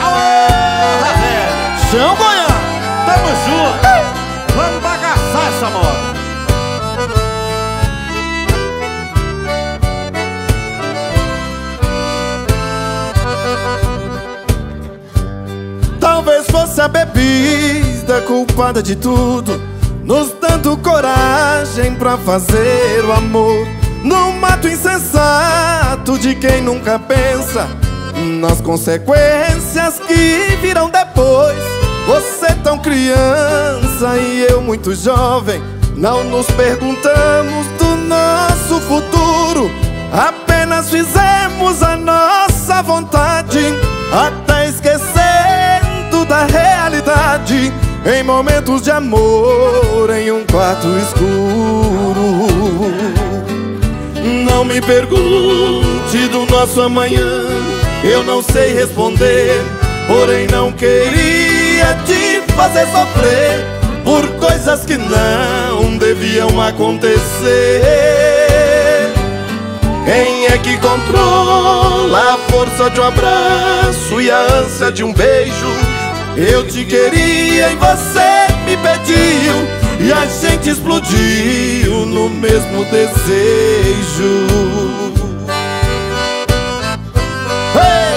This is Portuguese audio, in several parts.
Alô, Ravelli! São Goiânia! Tamo junto! Vamos bagaçar essa moda! Talvez fosse a bebida culpada de tudo, nos dando coragem pra fazer o amor. Num ato insensato de quem nunca pensa nas consequências que virão depois. Você tão criança e eu muito jovem, não nos perguntamos do nosso futuro, apenas fizemos a nossa vontade, até esquecendo da realidade. Em momentos de amor, em um quarto escuro, não me pergunte do nosso amanhã, eu não sei responder. Porém não queria te fazer sofrer por coisas que não deviam acontecer. Quem é que controla a força de um abraço e a ânsia de um beijo? Eu te queria e você me pediu, e a gente explodiu no mesmo desejo. Hey!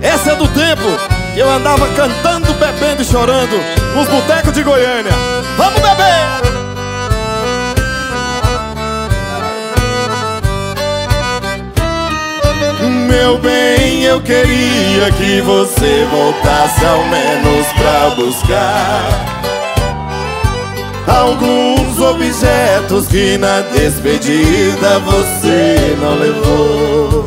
Essa é do tempo que eu andava cantando, bebendo e chorando nos botecos de Goiânia. Vamos beber! Meu bem, eu queria que você voltasse ao menos pra buscar alguns objetos que na despedida você não levou.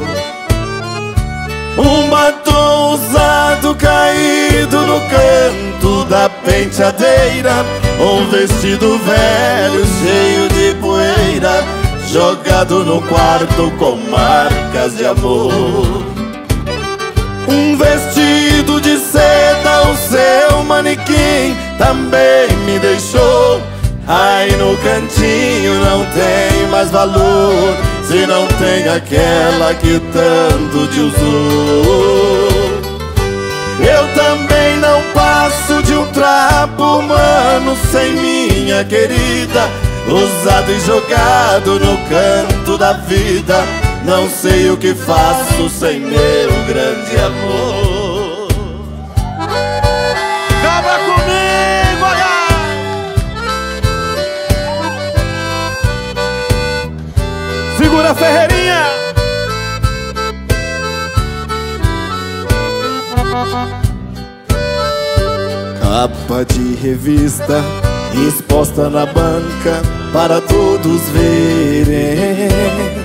Um batom usado caído no canto da penteadeira, um vestido velho cheio de poeira jogado no quarto com marcas de amor. Um vestido de seda, o seu manequim também me deixou. Aí no cantinho não tem mais valor, se não tem aquela que tanto te usou. Eu também não passo de um trapo humano sem minha querida, usado e jogado no canto da vida. Não sei o que faço sem meu grande amor. Acaba comigo, olha! Segura, Ferreirinha! Capa de revista exposta na banca para todos verem.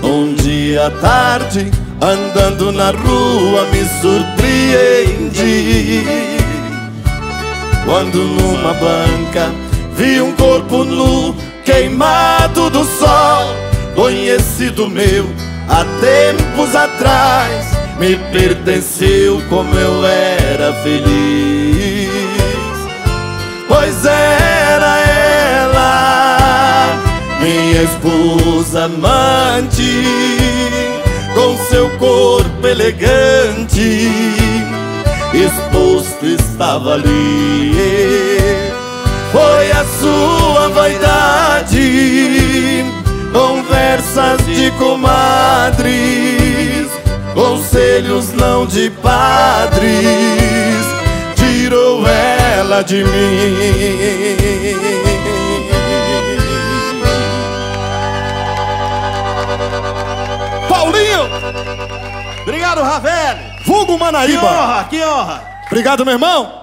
Um dia à tarde, andando na rua, me surpreendi quando numa banca vi um corpo nu, queimado do sol. Conhecido meu, há tempos atrás, me pertenceu. Como eu era feliz, pois era ela, minha esposa amante, com seu corpo elegante, exposto estava ali. Foi a sua vaidade, conversas de comadres, conselhos não de padres, tirou ela de mim. Paulinho! Obrigado, Ravelli! Vulgo Manaíba! Que honra, que honra! Obrigado, meu irmão!